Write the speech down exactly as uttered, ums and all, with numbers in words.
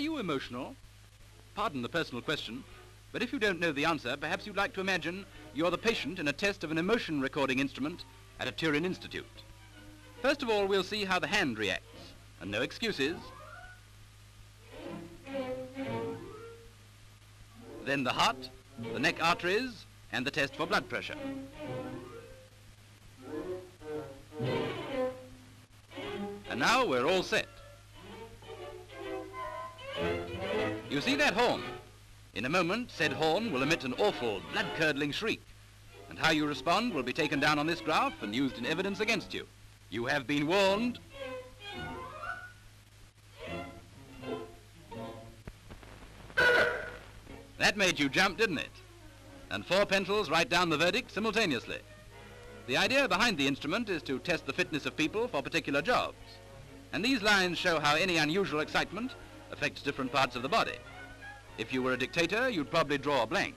Are you emotional? Pardon the personal question, but if you don't know the answer, perhaps you'd like to imagine you're the patient in a test of an emotion recording instrument at a Turin institute. First of all, we'll see how the hand reacts, and no excuses. Then the heart, the neck arteries, and the test for blood pressure. And now we're all set. You see that horn? In a moment, said horn will emit an awful, blood-curdling shriek, and how you respond will be taken down on this graph and used in evidence against you. You have been warned. That made you jump, didn't it? And four pencils write down the verdict simultaneously. The idea behind the instrument is to test the fitness of people for particular jobs. And these lines show how any unusual excitement affects different parts of the body. If you were a dictator, you'd probably draw a blank.